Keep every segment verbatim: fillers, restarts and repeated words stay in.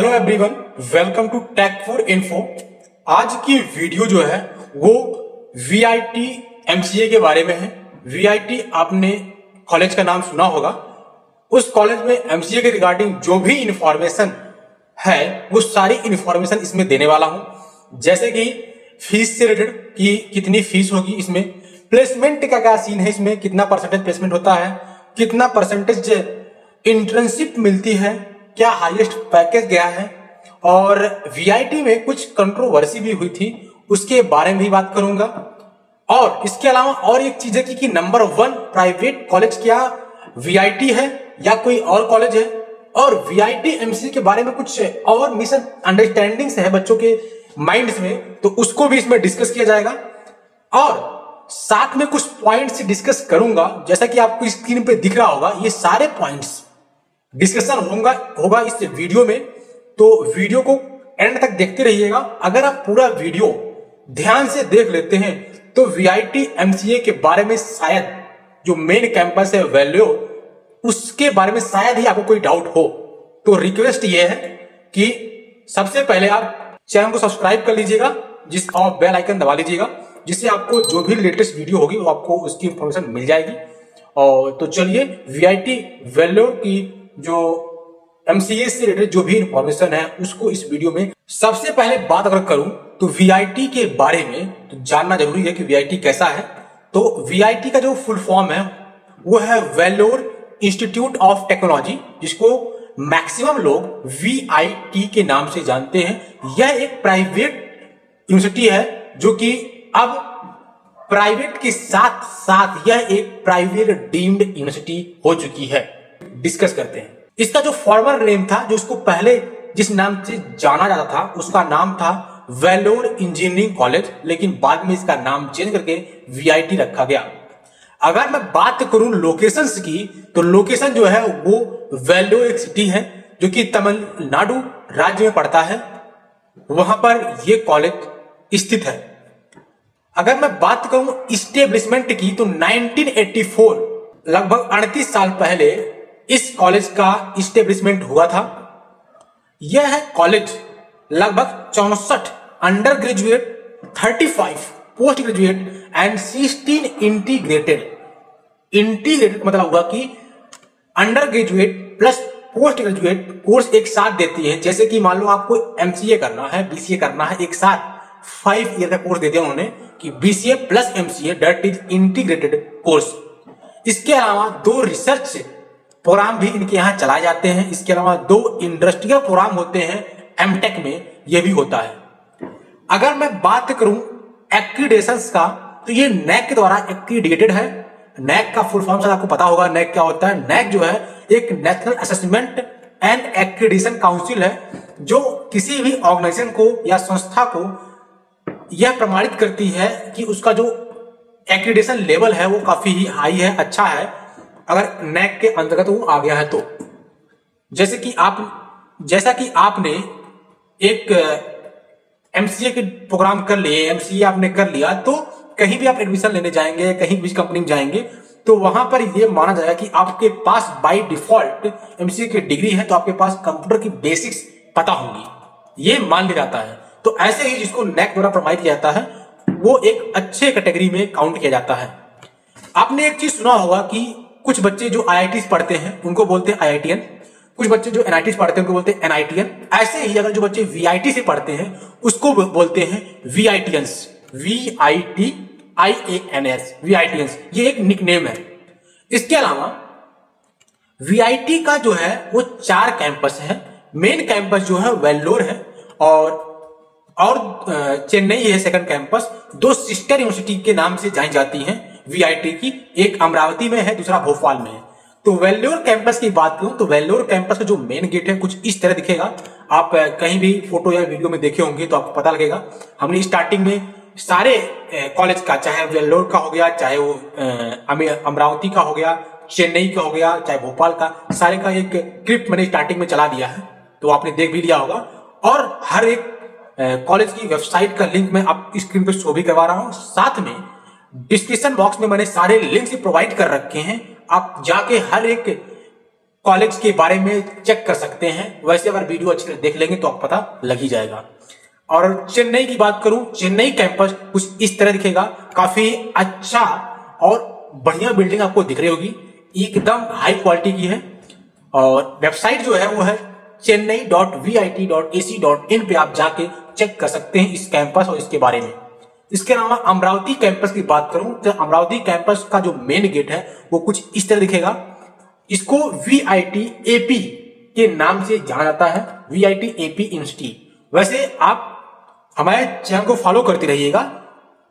Hello everyone, welcome to take for info. आज की video जो है वो वीआईटी एमसीए के बारे में है। वीआईटी आपने कॉलेज का नाम सुना होगा। उस कॉलेज में एमसीए के रिगार्डिंग जो भी इंफॉर्मेशन है वो सारी इंफॉर्मेशन इसमें देने वाला हूं, जैसे कि फीस से रिलेटेड कि कितनी फीस होगी इसमें, प्लेसमेंट का क्या सीन है इसमें, कितना परसेंटेज प्लेसमेंट होता है, कितना परसेंटेज इंटर्नशिप मिलती है, क्या हाईएस्ट पैकेज गया है, और वीआईटी में कुछ कंट्रोवर्सी भी हुई थी उसके बारे में भी बात करूंगा। और इसके अलावा और एक चीज है कि, कि नंबर वन प्राइवेट कॉलेज क्या वीआईटी है या कोई और कॉलेज है, और वीआईटी एमसीए के बारे में कुछ और मिस अंडरस्टैंडिंग्स है बच्चों के माइंड्स में, तो उसको भी इसमें डिस्कस किया जाएगा। और साथ में कुछ पॉइंट्स डिस्कस करूंगा, जैसा कि आपको स्क्रीन पे दिख रहा होगा, ये सारे पॉइंट्स डिस्कशन होगा होगा इस वीडियो में। तो वीडियो को एंड तक देखते रहिएगा। अगर आप पूरा वीडियो ध्यान से देख लेते हैं तो वीआईटी एमसीए के बारे में शायद जो मेन कैंपस है वेल्लोर, उसके बारे में शायद ही आपको कोई डाउट हो, तो रिक्वेस्ट ये है कि सबसे पहले आप चैनल को सब्सक्राइब कर लीजिएगा जिस और बेल आइकन दबा लीजिएगा, जिससे आपको जो भी लेटेस्ट वीडियो होगी वो आपको उसकी इंफॉर्मेशन मिल जाएगी। और तो चलिए वीआईटी वेल्लोर की जो एमसीए से रिलेटेड जो भी इंफॉर्मेशन है उसको इस वीडियो में। सबसे पहले बात अगर करूं तो वीआईटी के बारे में तो जानना जरूरी है कि वीआईटी कैसा है। तो वीआईटी का जो फुल फॉर्म है वो है वेल्लोर इंस्टीट्यूट ऑफ टेक्नोलॉजी, जिसको मैक्सिमम लोग वीआईटी के नाम से जानते हैं। यह एक प्राइवेट यूनिवर्सिटी है जो कि अब प्राइवेट के साथ साथ यह एक प्राइवेट डीम्ड यूनिवर्सिटी हो चुकी है। डिस्कस करते हैं। इसका जो फॉर्मल नेम था, जो इसको पहले जिस नाम से जाना जाता था, उसका नाम था वेल्लोर इंजीनियरिंग कॉलेज, लेकिन बाद में इसका नाम चेंज करके वीआईटी रखा गया। अगर मैं बात करूं लोकेशंस की, तो लोकेशन जो है वो वेल्लोर एक सिटी है जो कि तमिलनाडु राज्य में पड़ता है, वहां पर यह कॉलेज स्थित है। अगर मैं बात करूं इस्टेब्लिशमेंट की, तो नाइनटीन एटी फोर, लगभग अड़तीस साल पहले इस कॉलेज का इस्टेब्लिशमेंट हुआ था। यह है कॉलेज लगभग चौसठ अंडर ग्रेजुएट, पैंतीस पोस्ट ग्रेजुएट एंड सोलह इंटीग्रेटेड। इंटीग्रेटेड मतलब हुआ कि under graduate plus post graduate course एक साथ देती है। जैसे कि मान लो आपको एमसीए करना है, बीसीए करना है, एक साथ फाइव ईयर का कोर्स दे दिया उन्होंने कि BCA plus MCA, that is integrated course. इसके अलावा दो रिसर्च प्रोग्राम भी इनके यहाँ चलाए जाते हैं। इसके अलावा दो इंडस्ट्रियल प्रोग्राम होते हैं एमटेक में, यह भी होता है। अगर मैं बात करूं एक्रीडेशंस का, तो ये नैक के द्वारा एक्रीडेटेड है। नैक का फुल फॉर्म शायद आपको पता होगा, नैक क्या होता है। नैक जो है एक national assessment and accreditation council है, जो किसी भी ऑर्गेनाइजेशन को या संस्था को यह प्रमाणित करती है कि उसका जो एक्रीडेशन लेवल है वो काफी ही हाई है, अच्छा है। अगर नैक के अंतर्गत वो आ गया है तो जैसे कि आप जैसा कि आपने एक एमसीए के प्रोग्राम कर लिए, एमसीए आपने कर लिया, तो कहीं भी आप एडमिशन लेने जाएंगे, कहीं भी कंपनी में जाएंगे, तो वहां पर ये माना जाएगा कि आपके पास बाय डिफॉल्ट एमसीए की डिग्री है, तो आपके पास कंप्यूटर की बेसिक्स पता होंगी, ये मान लिया जाता है। तो ऐसे ही जिसको नैक द्वारा प्रमाणित किया जाता है वो एक अच्छे कैटेगरी में काउंट किया जाता है। आपने एक चीज सुना होगा कि कुछ बच्चे जो आईआईटी पढ़ते हैं उनको बोलते हैं आईआईटीएन, कुछ बच्चे जो एनआईटी पढ़ते हैं उनको बोलते हैं एनआईटीएन। ऐसे ही अगर जो बच्चे वीआईटी से पढ़ते हैं उसको बोलते हैं वीआईटियंस, वीआईटी आईएएनएस, वीआईटियंस। ये एक निकनेम है। इसके अलावा वीआईटी का जो है वो चार कैंपस है। मेन कैंपस जो है वेल्लोर है, और और चेन्नई है सेकंड कैंपस। दो सिस्टर यूनिवर्सिटी के नाम से जानी जाती हैं वीआईटी की, एक अमरावती में है, दूसरा भोपाल में है। तो वेल्लोर कैंपस की बात करूं तो वेल्लोर कैंपस का जो मेन गेट है कुछ इस तरह दिखेगा। आप कहीं भी फोटो या वीडियो में देखे होंगे तो आपको पता लगेगा। हमने स्टार्टिंग में सारे कॉलेज का, चाहे वेल्लोर का हो गया, चाहे वो अमरावती का हो गया, चेन्नई का हो गया, चाहे भोपाल का, सारे का एक क्लिप मैंने स्टार्टिंग में चला दिया है, तो आपने देख भी लिया होगा। और हर एक कॉलेज की वेबसाइट का लिंक मैं आप स्क्रीन पर शो भी करवा रहा हूँ, साथ में डिस्क्रिप्शन बॉक्स में मैंने सारे लिंक्स प्रोवाइड कर रखे हैं। आप जाके हर एक कॉलेज के बारे में चेक कर सकते हैं। वैसे अगर वीडियो अच्छे से देख लेंगे तो आप पता लग ही जाएगा। और चेन्नई की बात करूं, चेन्नई कैंपस कुछ इस तरह दिखेगा, काफी अच्छा और बढ़िया बिल्डिंग आपको दिख रही होगी, एकदम हाई क्वालिटी की है। और वेबसाइट जो है वो है Chennai dot V I T dot A C dot in पे आप जाके चेक कर सकते हैं इस कैंपस और इसके बारे में। इसके अलावा अमरावती कैंपस की बात करूं तो अमरावती कैंपस का जो मेन गेट है वो कुछ इस तरह दिखेगा। इसको वी आई टी एपी के नाम से जाना जाता है, V I T AP institute. वैसे आप हमारे चैनल को फॉलो करते रहिएगा,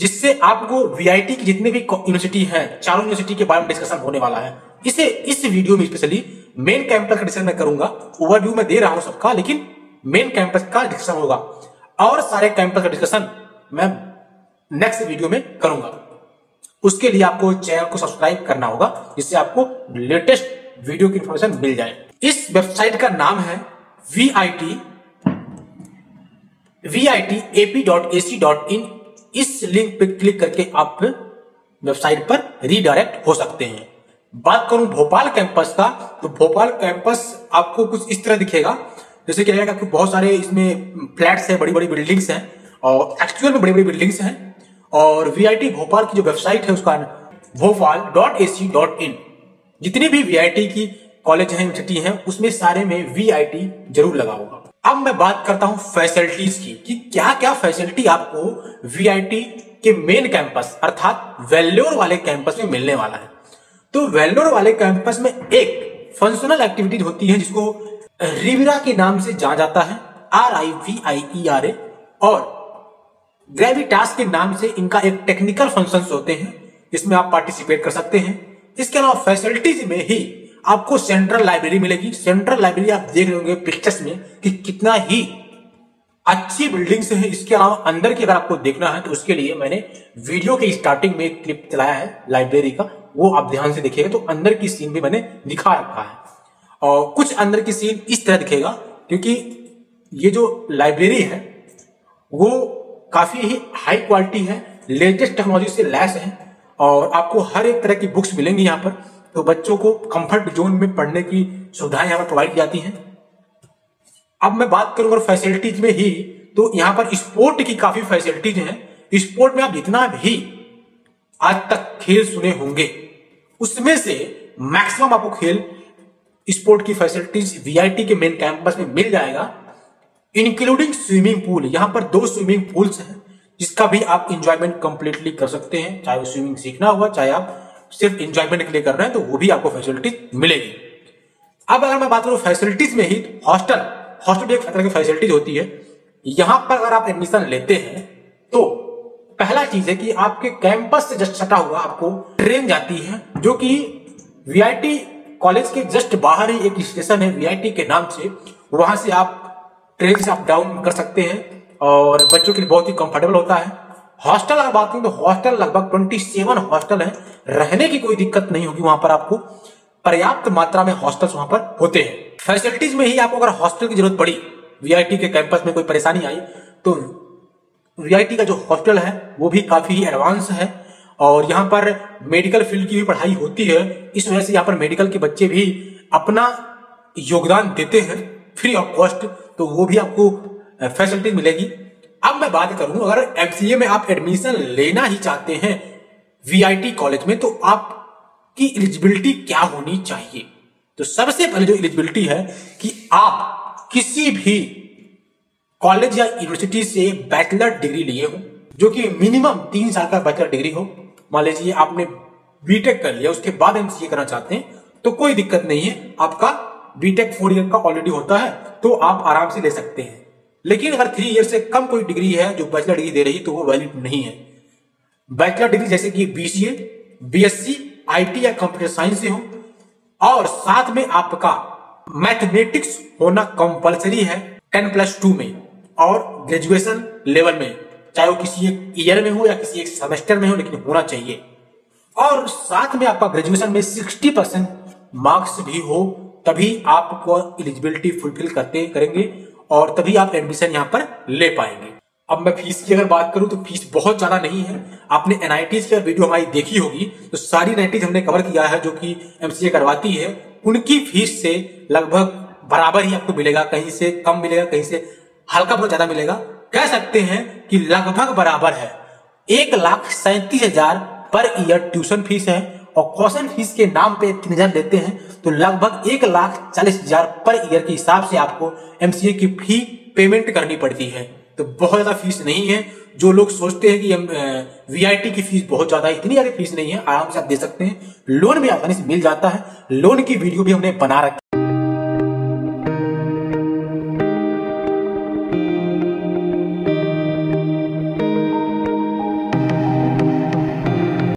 जिससे आपको वी आई टी की जितनी भी यूनिवर्सिटी है, चारों यूनिवर्सिटी के बारे में डिस्कशन होने वाला है। इसे इस वीडियो में स्पेशली मेन कैंपस का डिस्कशन मैं करूंगा, ओवरव्यू में दे रहा हूं सबका, लेकिन मेन कैंपस का डिस्कशन होगा और सारे कैंपस का डिस्कशन मैं नेक्स्ट वीडियो में करूंगा। उसके लिए आपको चैनल को सब्सक्राइब करना होगा, जिससे आपको लेटेस्ट वीडियो की इंफॉर्मेशन मिल जाए। इस वेबसाइट का नाम है V I T V I T AP dot A C dot in. इस लिंक पर क्लिक करके आप वेबसाइट पर रीडायरेक्ट हो सकते हैं। बात करूं भोपाल कैंपस का, तो भोपाल कैंपस आपको कुछ इस तरह दिखेगा। जैसे कि आपको बहुत सारे इसमें फ्लैट्स हैं, बड़ी बड़ी बिल्डिंग्स हैं और एक्चुअल में बड़ी बड़ी बिल्डिंग्स हैं। और वीआईटी भोपाल की जो वेबसाइट है उसका Bhopal dot A C dot in. जितनी भी वीआईटी की कॉलेज है, यूनिवर्सिटी है, उसमें सारे में वीआईटी जरूर लगा होगा। अब मैं बात करता हूं फैसिलिटीज की, कि क्या क्या फैसिलिटी आपको वीआईटी के मेन कैंपस अर्थात वेल्लोर वाले कैंपस में मिलने वाला है। तो वेल्लोर वाले कैंपस में एक फंक्शनल एक्टिविटी होती है जिसको रिविरा के नाम से जाना जाता है, R I V I E R A. और ग्रेविटास के नाम से इनका एक टेक्निकल फंक्शंस होते हैं, इसमें आप पार्टिसिपेट कर सकते हैं। इसके अलावा फैसिलिटीज में ही आपको सेंट्रल लाइब्रेरी मिलेगी। सेंट्रल लाइब्रेरी आप देख रहे होंगे पिक्चर्स में कि कितना ही अच्छी बिल्डिंग्स है। इसके अलावा अंदर की अगर आपको देखना है तो उसके लिए मैंने वीडियो के स्टार्टिंग में एक क्लिप चलाया है लाइब्रेरी का, वो आप ध्यान से देखिएगा। तो अंदर की सीन भी मैंने दिखा रखा है और कुछ अंदर की सीन इस तरह दिखेगा, क्योंकि ये जो लाइब्रेरी है वो काफी ही हाई क्वालिटी है, लेटेस्ट टेक्नोलॉजी से लैस है और आपको हर एक तरह की बुक्स मिलेंगी यहाँ पर। तो बच्चों को कंफर्ट जोन में पढ़ने की सुविधाएं यहाँ पर प्रोवाइड की जाती हैं। अब मैं बात करूंगा फैसिलिटीज में ही, तो यहाँ पर स्पोर्ट की काफी फैसिलिटीज हैं। स्पोर्ट में आप जितना भी आज तक खेल सुने होंगे उसमें से मैक्सिमम आपको खेल स्पोर्ट की फैसिलिटीज वीआईटी के मेन कैंपस में मिल जाएगा, इंक्लूडिंग स्विमिंग पूल। यहाँ पर दो स्विमिंग पूल्स हैं जिसका भी आप इंजॉयमेंट कंप्लीटली कर सकते हैं, चाहे वो स्विमिंग सीखना हुआ, चाहे आप सिर्फ इंजॉयमेंट के लिए कर रहे हैं, तो वो भी आपको फैसिलिटीज मिलेगी। अब अगर मैं बात करूँ फैसिलिटीज में ही, हॉस्टल हॉस्टल एक तरह की फैसिलिटीज होती है। यहाँ पर अगर आप एडमिशन लेते हैं तो पहला चीज है कि आपके कैंपस से जस्ट सटा हुआ आपको ट्रेन जाती है, जो कि वीआईटी कॉलेज के जस्ट बाहर ही एक स्टेशन है वीआईटी के नाम से। वहां से आप ट्रेन से अप डाउन कर सकते हैं और बच्चों के लिए बहुत ही कंफर्टेबल होता है। हॉस्टल अगर बात करें तो हॉस्टल लगभग सत्ताईस हॉस्टल है, रहने की कोई दिक्कत नहीं होगी। वहां पर आपको पर्याप्त मात्रा में हॉस्टल्स वहां पर होते हैं। फैसिलिटीज में ही आपको अगर हॉस्टल की जरूरत पड़ी, वीआईटी के कैंपस में कोई परेशानी आई, तो वीआईटी का जो हॉस्टल है वो भी काफी एडवांस है। और यहाँ पर मेडिकल फील्ड की भी पढ़ाई होती है, इस वजह से यहाँ पर मेडिकल के बच्चे भी अपना योगदान देते हैं फ्री ऑफ कॉस्ट, तो वो भी आपको फैसिलिटी मिलेगी। अब मैं बात करूं, अगर एमसीए में आप एडमिशन लेना ही चाहते हैं वीआईटी कॉलेज में, तो आपकी एलिजिबिलिटी क्या होनी चाहिए। तो सबसे पहले जो एलिजिबिलिटी है कि आप किसी भी कॉलेज या यूनिवर्सिटी से बैचलर डिग्री लिए हो, जो कि मिनिमम तीन साल का बैचलर डिग्री हो। मान लीजिए आपने बीटेक कर लिया, उसके बाद एमसीए करना चाहते हैं तो कोई दिक्कत नहीं है, आपका बीटेक फोर ईयर का ऑलरेडी होता है तो आप आराम से ले सकते हैं। लेकिन अगर थ्री ईयर से कम कोई डिग्री है जो बैचलर डिग्री दे रही है तो वो वैलिड नहीं है। बैचलर डिग्री जैसे कि बीसीए, बीएससी, आईटी या कंप्यूटर साइंस से हो और साथ में आपका मैथमेटिक्स होना कंपलसरी है टेन प्लस टू में और ग्रेजुएशन लेवल में, चाहे वो किसी एक ईयर में हो या किसी एक सेमेस्टर में हो, लेकिन होना चाहिए। और साथ में आपका ग्रेजुएशन में सिक्सटी परसेंट मार्क्स भी हो, तभी आपको एलिजिबिलिटी फुलफिल करते करेंगे और तभी आप एडमिशन यहाँ पर ले पाएंगे। अब मैं फीस की अगर बात करूं तो फीस बहुत ज्यादा नहीं है। आपने एनआईटी की वीडियो हमारी देखी होगी, तो सारी एनआईटी हमने कवर किया है जो कि एमसीए करवाती है, उनकी फीस से लगभग बराबर ही आपको मिलेगा, कहीं से कम मिलेगा, कहीं से हल्का बहुत ज्यादा मिलेगा, कह सकते हैं कि लगभग बराबर है। एक लाख सैंतीस हजार पर ईयर ट्यूशन फीस है और क्वेश्चन फीस के नाम पे तीन हजार देते हैं, तो लगभग एक लाख चालीस हजार पर ईयर के हिसाब से आपको एमसीए की फी पेमेंट करनी पड़ती है। तो बहुत ज्यादा फीस नहीं है। जो लोग सोचते हैं कि वीआईटी की फीस बहुत ज्यादा है, इतनी ज्यादा फीस नहीं है, आराम से आप दे सकते हैं, लोन भी आसानी से मिल जाता है। लोन की वीडियो भी हमने बना रखी है।